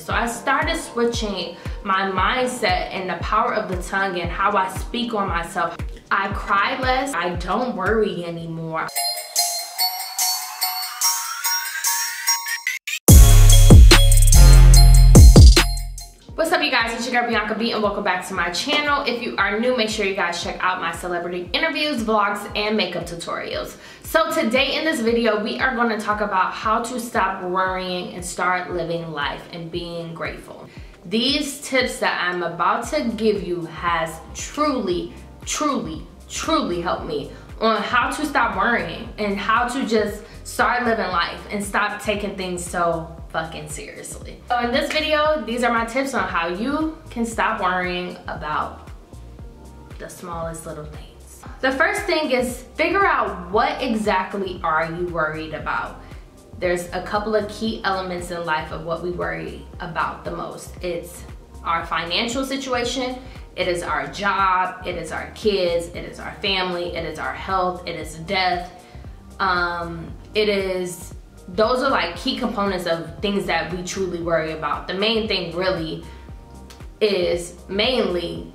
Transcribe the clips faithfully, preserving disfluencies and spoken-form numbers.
So I started switching my mindset and the power of the tongue and how I speak on myself. I cry less, I don't worry anymore. What's up, you guys? It's your girl BiancaBee and welcome back to my channel. If you are new, make sure you guys check out my celebrity interviews, vlogs, and makeup tutorials. So today in this video, we are going to talk about how to stop worrying and start living life and being grateful. These tips that I'm about to give you has truly, truly, truly helped me on how to stop worrying and how to just start living life and stop taking things so fucking seriously. So in this video, these are my tips on how you can stop worrying about the smallest little things. The first thing is figure out what exactly are you worried about. There's a couple of key elements in life of what we worry about the most. It's our financial situation, it is our job, it is our kids, it is our family, it is our health, it is death. Um, it is Those are like key components of things that we truly worry about. The main thing really is mainly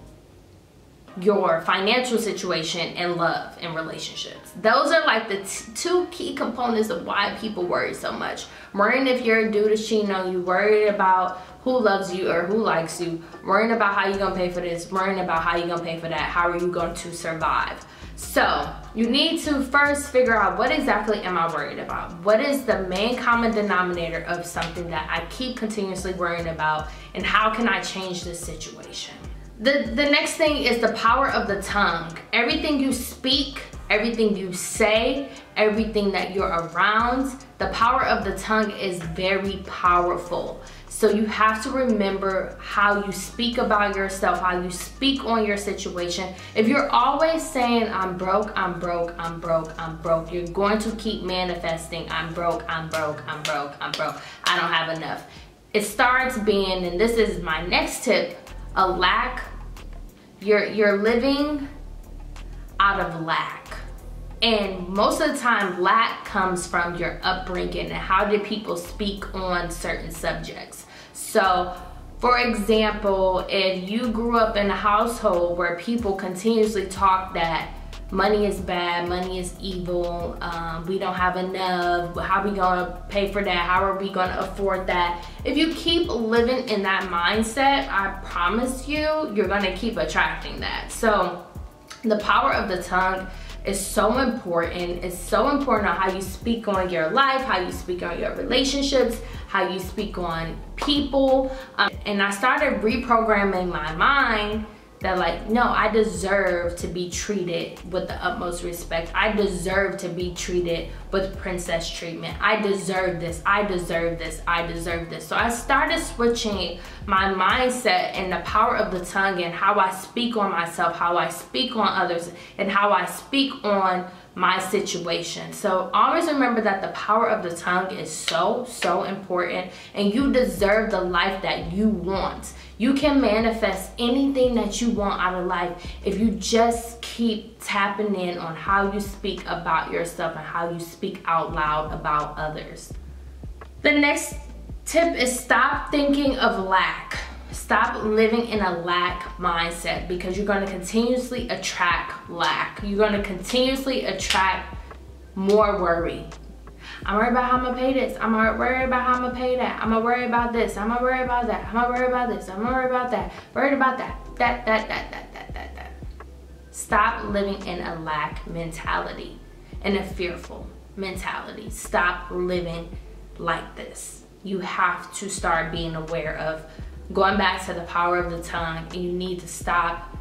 your financial situation and love and relationships. Those are like the t two key components of why people worry so much. Worrying if you're a dude is cheating on you, worried about who loves you or who likes you, worrying about how you're gonna pay for this, worrying about how you're gonna pay for that, how are you going to survive. So you need to first figure out what exactly am I worried about? What is the main common denominator of something that I keep continuously worrying about, and how can I change this situation? The, the next thing is the power of the tongue. Everything you speak, everything you say, everything that you're around, the power of the tongue is very powerful. So you have to remember how you speak about yourself, how you speak on your situation. If you're always saying, I'm broke, I'm broke, I'm broke, I'm broke, you're going to keep manifesting, I'm broke, I'm broke, I'm broke, I'm broke, I don't have enough. It starts being, and this is my next tip, a lack. You're, you're living out of lack. And most of the time, lack comes from your upbringing and how do people speak on certain subjects. So, for example, if you grew up in a household where people continuously talk that money is bad, money is evil, um, we don't have enough, how are we gonna pay for that, how are we gonna afford that? If you keep living in that mindset, I promise you, you're gonna keep attracting that. So, the power of the tongue is so important. It's so important on how you speak on your life, how you speak on your relationships, how you speak on people. Um, and I started reprogramming my mind that like, no, I deserve to be treated with the utmost respect. I deserve to be treated with princess treatment. I deserve this, I deserve this, I deserve this. So I started switching my mindset and the power of the tongue and how I speak on myself, how I speak on others, and how I speak on my situation. So always remember that the power of the tongue is so, so important, and you deserve the life that you want. You can manifest anything that you want out of life if you just keep tapping in on how you speak about yourself and how you speak out loud about others. The next tip is stop thinking of lack. Stop living in a lack mindset, because you're going to continuously attract lack. You're going to continuously attract more worry. I'm worried about how I'm gonna pay this. I'm worried about how I'm gonna pay that. I'm gonna worry about this. I'm gonna worry about that. I'm gonna worry about this. I'm gonna worry about that. Worried about that. That, that, that, that, that, that, that. Stop living in a lack mentality and a fearful mentality. Stop living like this. You have to start being aware of going back to the power of the tongue, and you need to stop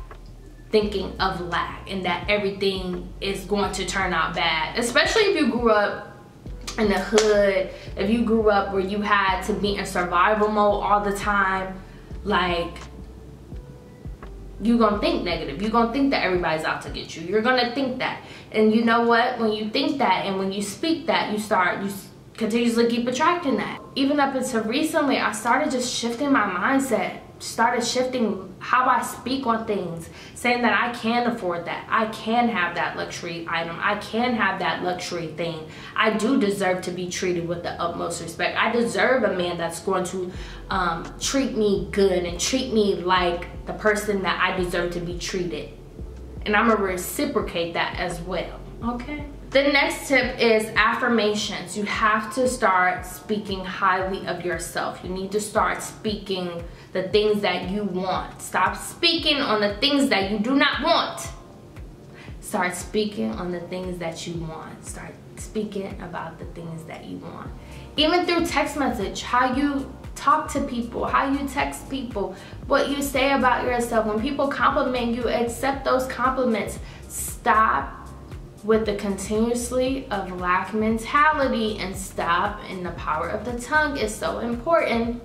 thinking of lack and that everything is going to turn out bad, especially if you grew up in the hood, if you grew up where you had to be in survival mode all the time. Like, you're gonna think negative, you're gonna think that everybody's out to get you, you're gonna think that. And you know what, when you think that and when you speak that, you start you continuously keep attracting that. Even up until recently, I started just shifting my mindset, started shifting how I speak on things, saying that I can afford that, I can have that luxury item, I can have that luxury thing. I do deserve to be treated with the utmost respect. I deserve a man that's going to um, treat me good and treat me like the person that I deserve to be treated. And I'm gonna reciprocate that as well, okay? The next tip is affirmations. You have to start speaking highly of yourself. You need to start speaking the things that you want. Stop speaking on the things that you do not want. Start speaking on the things that you want. Start speaking about the things that you want. Even through text message, how you talk to people, how you text people, what you say about yourself. When people compliment you, accept those compliments. Stop with the continuously of lack mentality and stop. And the power of the tongue is so important.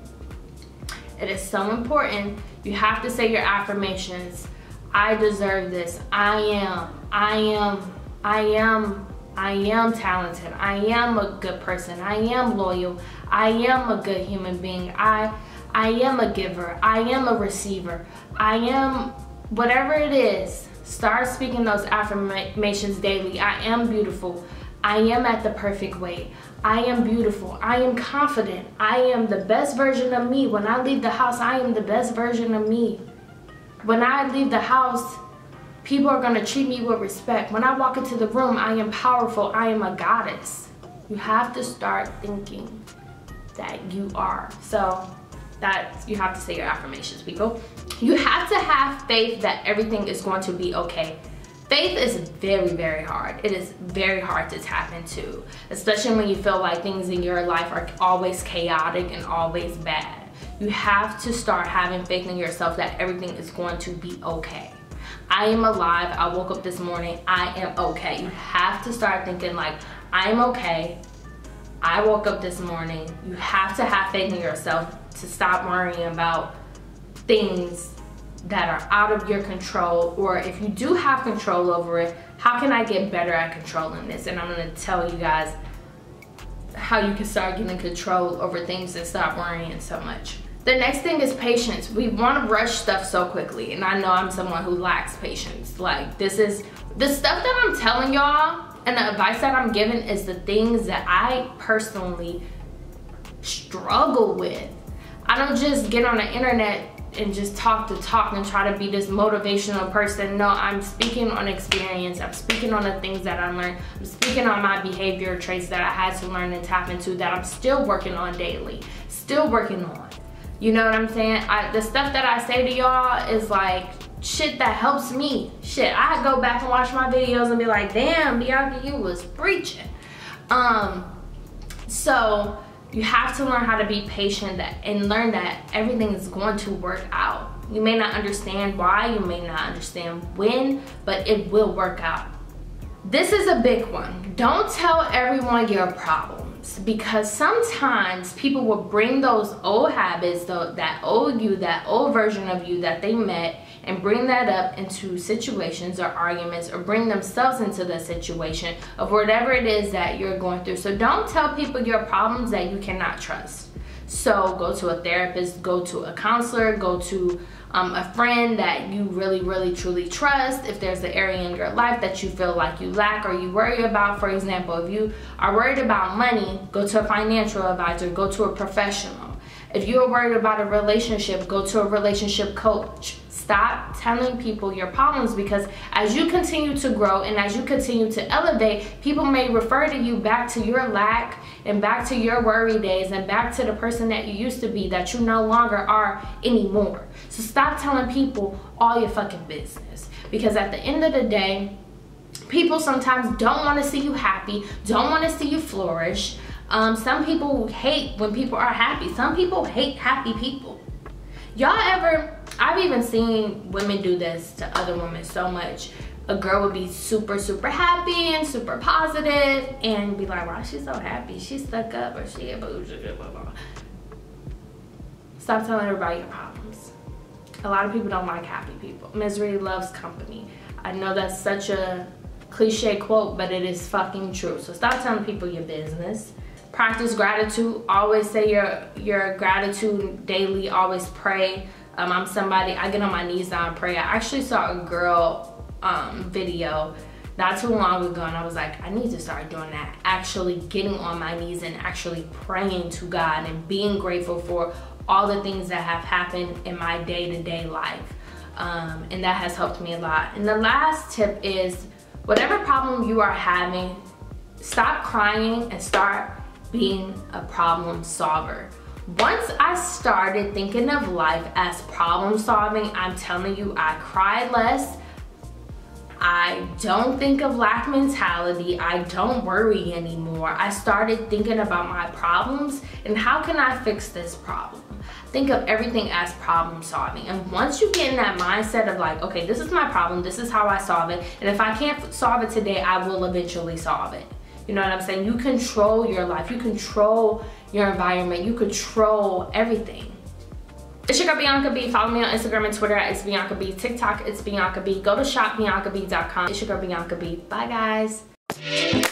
It is so important. You have to say your affirmations. I deserve this. I am, I am, I am, I am talented. I am a good person. I am loyal. I am a good human being. I, I am a giver. I am a receiver. I am whatever it is. Start speaking those affirmations daily. I am beautiful. I am at the perfect weight. I am beautiful. I am confident. I am the best version of me. When I leave the house, I am the best version of me. When I leave the house, people are gonna treat me with respect. When I walk into the room, I am powerful. I am a goddess. You have to start thinking that you are. So that you have to say your affirmations, people. You have to have faith that everything is going to be okay. Faith is very, very hard. It is very hard to tap into, especially when you feel like things in your life are always chaotic and always bad. You have to start having faith in yourself that everything is going to be okay. I am alive. I woke up this morning. I am okay. You have to start thinking like, I'm okay. I woke up this morning. You have to have faith in yourself to stop worrying about things that are out of your control, or if you do have control over it, how can I get better at controlling this? And I'm gonna tell you guys how you can start getting control over things and stop worrying so much. The next thing is patience. We want to rush stuff so quickly, and I know I'm someone who lacks patience. Like, this is the stuff that I'm telling y'all and the advice that I'm giving is the things that I personally struggle with. I don't just get on the internet and just talk to talk and try to be this motivational person. No, I'm speaking on experience. I'm speaking on the things that I learned. I'm speaking on my behavior traits that I had to learn and tap into that I'm still working on daily, still working on. You know what I'm saying? I, the stuff that I say to y'all is like shit that helps me. Shit, I go back and watch my videos and be like, damn, Bianca, you was preaching. Um, so, you have to learn how to be patient that, and learn that everything is going to work out. You may not understand why, you may not understand when, but it will work out. This is a big one. Don't tell everyone your problems, because sometimes people will bring those old habits, the, that old you, that old version of you that they met, and bring that up into situations or arguments, or bring themselves into the situation of whatever it is that you're going through. So don't tell people your problems that you cannot trust. So go to a therapist, go to a counselor, go to um, a friend that you really, really, truly trust. If there's an area in your life that you feel like you lack or you worry about, for example, if you are worried about money, go to a financial advisor, go to a professional. If you are worried about a relationship, go to a relationship coach. Stop telling people your problems, because as you continue to grow and as you continue to elevate, people may refer to you back to your lack and back to your worry days and back to the person that you used to be that you no longer are anymore. So stop telling people all your fucking business, because at the end of the day, people sometimes don't want to see you happy, don't want to see you flourish. Um, some people hate when people are happy. Some people hate happy people. Y'all ever, I've even seen women do this to other women so much. A girl would be super, super happy and super positive and be like, wow, she's so happy. She's stuck up, or she a boo, blah, blah, blah. Stop telling everybody your problems. A lot of people don't like happy people. Misery loves company. I know that's such a cliche quote, but it is fucking true. So stop telling people your business. practice gratitude. Always say your your gratitude daily. Always pray. Um, I'm somebody, I get on my knees now and pray. I actually saw a girl um, video not too long ago, and I was like, I need to start doing that. Actually getting on my knees and actually praying to God and being grateful for all the things that have happened in my day-to-day life. Um, and that has helped me a lot. And the last tip is, whatever problem you are having, stop crying and start being a problem solver. Once I started thinking of life as problem solving, I'm telling you, I cry less. I don't think of lack mentality. I don't worry anymore. I started thinking about my problems and how can I fix this problem? Think of everything as problem solving. And once you get in that mindset of like, okay, this is my problem, this is how I solve it, and if I can't solve it today, I will eventually solve it. You know what I'm saying? You control your life. You control your environment. You control everything. It's your girl BiancaBee. Follow me on Instagram and Twitter at It's BiancaBee. TikTok, It's BiancaBee. Go to shop bianca bee dot com. It's your girl BiancaBee. Bye, guys.